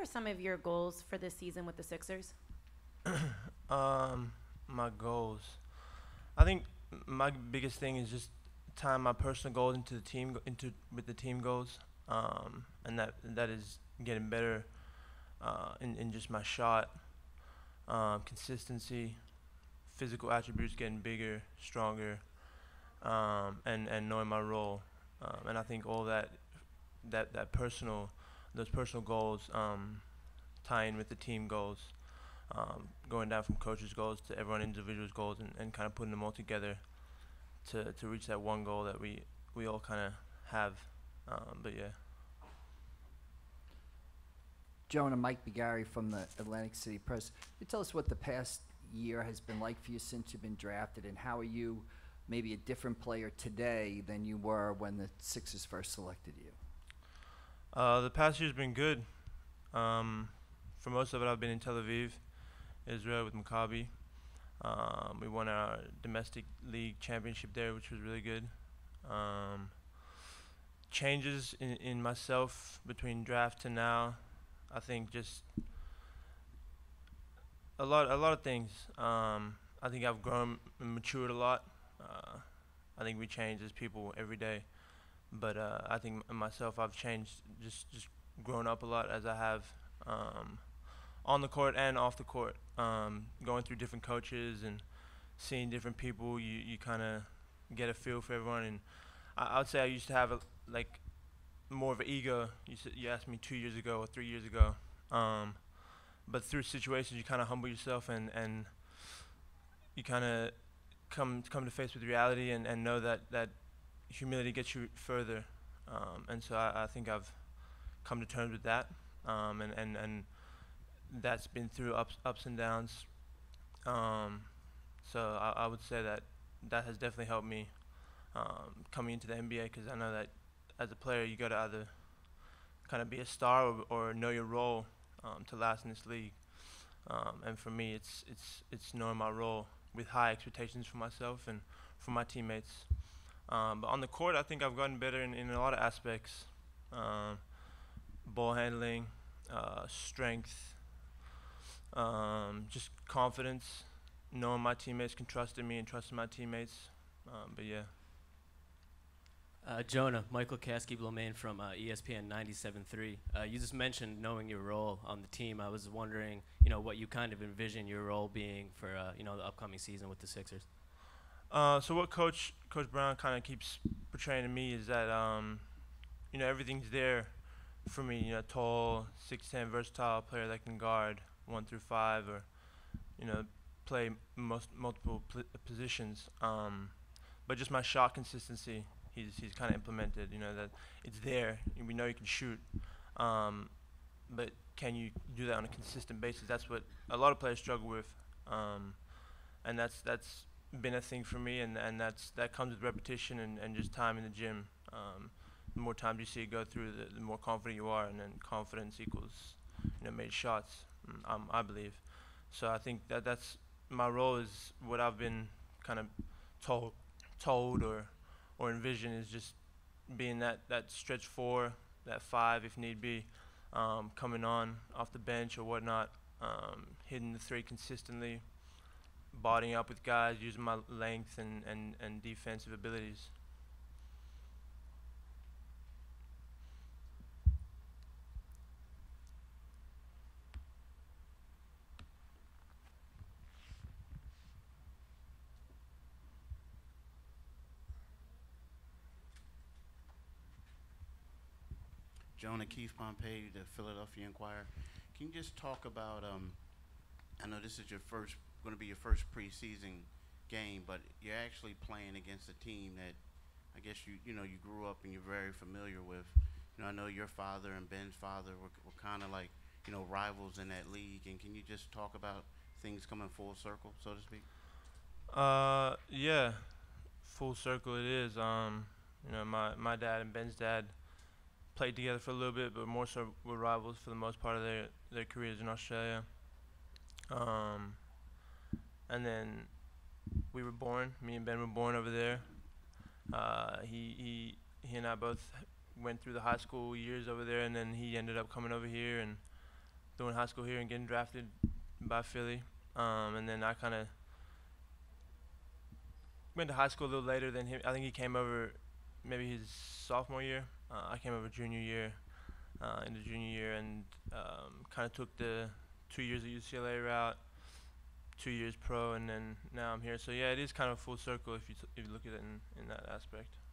are some of your goals for this season with the Sixers? My goals. I think my biggest thing is just tying my personal goals into the team, with the team goals, and that is getting better in just my shot, consistency, physical attributes getting bigger, stronger, and knowing my role, and I think all that those personal goals tie in with the team goals, going down from coach's goals to everyone individual's goals, and kind of putting them all together to reach that one goal that we all kind of have, but yeah. Joan and Mike Bighari from the Atlantic City Press. Can you tell us what the past year has been like for you since you've been drafted, and how are you maybe a different player today than you were when the Sixers first selected you? The past year's been good. For most of it, I've been in Tel Aviv, Israel, with Maccabi. We won our domestic league championship there, which was really good. Changes in myself between draft to now, I think just a lot of things. I think I've grown and matured a lot. I think we change as people every day, but I think myself, I've changed, just grown up a lot as I have, on the court and off the court. Going through different coaches and seeing different people, you kind of get a feel for everyone. And I would say I used to have like more of an ego. You asked me 2 years ago or 3 years ago, but through situations you kind of humble yourself, and you kind of come to face with reality, and know that humility gets you further, and so I think I've come to terms with that, and that's been through ups and downs, so I would say that has definitely helped me coming into the NBA, because I know that as a player you got to either kind of be a star or know your role to last in this league, and for me it's knowing my role with high expectations for myself and for my teammates. But on the court, I think I've gotten better in a lot of aspects. Ball handling, strength, just confidence, knowing my teammates can trust in me and trusting my teammates, but yeah. Jonah, Michael Caskey-Blomain from ESPN 97.3. You just mentioned knowing your role on the team. I was wondering, what you kind of envision your role being for, the upcoming season with the Sixers. So what Coach Brown kind of keeps portraying to me is that, everything's there for me. Tall, 6'10", versatile player that can guard 1 through 5, or, play multiple positions. But just my shot consistency, He's kind of implemented, that it's there. We know you can shoot, but can you do that on a consistent basis? That's what a lot of players struggle with, and that's been a thing for me, and that comes with repetition and just time in the gym. The more times you see it go through, the more confident you are, and then confidence equals made shots, I believe. So I think that's my role, is what I've been kind of told or envision, is just being that stretch 4, that 5 if need be, coming on off the bench or whatnot, hitting the 3 consistently, bodying up with guys, using my length and defensive abilities. Jonah, Keith Pompey, the Philadelphia Inquirer. Can you just talk about, I know this is going to be your first preseason game, but you're actually playing against a team that I guess you grew up and you're very familiar with. I know your father and Ben's father were kind of like, rivals in that league. And can you just talk about things coming full circle, so to speak? Yeah, full circle it is. My dad and Ben's dad played together for a little bit, but more so were rivals for the most part of their careers in Australia. And then me and Ben were born over there. He and I both went through the high school years over there, and then he ended up coming over here, and doing high school here and getting drafted by Philly. And then I kind of went to high school a little later than him. I think he came over maybe his sophomore year. I came over junior year, into junior year, and kind of took the 2 years at UCLA route, 2 years pro, and then now I'm here. So yeah, it is kind of full circle if you look at it in that aspect.